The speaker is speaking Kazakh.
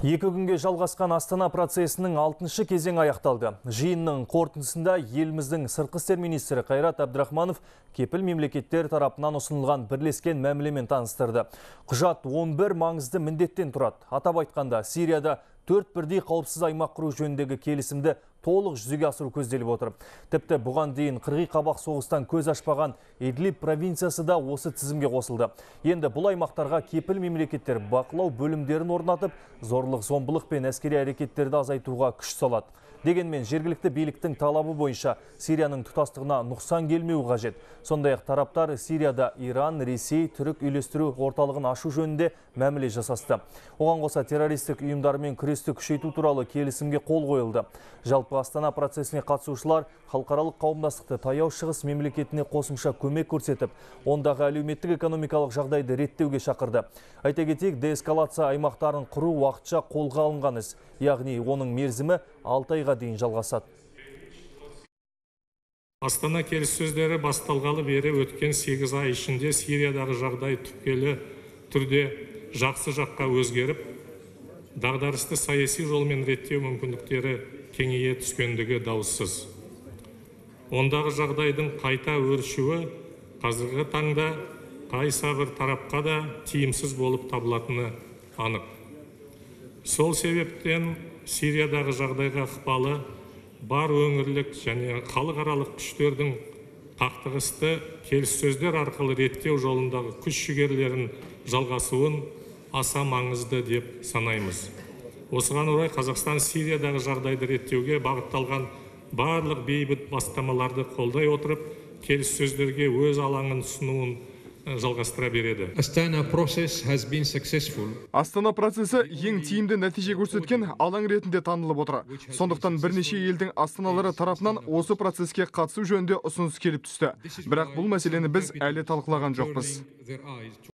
Екі күнге жалғасқан Астана процесінің 6-шы кезең аяқталды. Жиынның қорытындысында еліміздің сыртқы істер министрі Кайрат Абдрахманов кепіл мемлекеттер тарапынан ұсынылған бірлескен мәмілемен таныстырды. Құжат 11 маңызды міндеттен тұрады. Атап айтқанда, Сирияда 4 бірдей қауіпсіз аймақ құру жөніндегі келісімді толық жүзеге асыру көзделіп отыр. Тіпті бұған дейін қырғи қабақ соғыстан көз ашпаған Идлиб провинциясы да осы тізімге қосылды. Енді бұл аймақтарға кепіл мемлекеттер бақылау бөлімдерін орнатып, зорлық, зомбылық пен әскери әрекеттерді азайтуға күш салады. Дегенмен жергілікті биліктің талабы бойынша Сирияның тұтастығына нұқсан келмеу қажет. Сондай-ақ тараптар Сирияда Иран, Ресей, түрік үйлестіру орталығын ашу жөнінде мәміле жасасты. Оған қоса террористік ұйымдармен күресті күшейту туралы келісімге қол қойылды. Астана процесіне қатысушылар халықаралық қауымдастықты таяу шығыс мемлекетіне қосымша көмек көрсетіп, ондағы әлеуметтік экономикалық жағдайды реттеуге шақырды. Айта кетейік, деэскалация аймақтарын құру уақытша қолға алынған іс, яғни оның мерзімі 6 айға дейін жалғасады. Астана келіссөздері басталғалы бері өткен 8 ай ішінде Сириядағы жағдай түпкелі түрде жақсы жаққа өзгеріп, дағдарысты саяси жолмен реттеу мүмкіндіктері кеңейе түскендігі дауыссыз. Ондағы жағдайдың қайта өршуі қазіргі таңда қайсы бір тарапқа да тиімсіз болып табылатыны анық. Сол себептен Сириядағы жағдайға ықпалы бар өңірлік және халықаралық күштердің қақтығысты келіссөздер арқылы реттеу жолындағы күш жігерлерін жалғасуын аса маңызды деп санаймыз. Осыған орай Қазақстан Сириядағы жағдайды реттеуге бағытталған барлық бейбіт бастамаларды қолдай отырып, келіссөздерге өз алаңын ұсынуын жалғастыра береді. Астана процесс has been successful. Астана процесі ең тиімді нәтиже көрсеткен алаң ретінде танылып отыр. Сондықтан бірнеше елдің астаналары тарапынан осы процеске қатысу жөнінде ұсыныс келіп түсті. Бірақ бұл мәселені біз әлі талқылаған жоқпыз.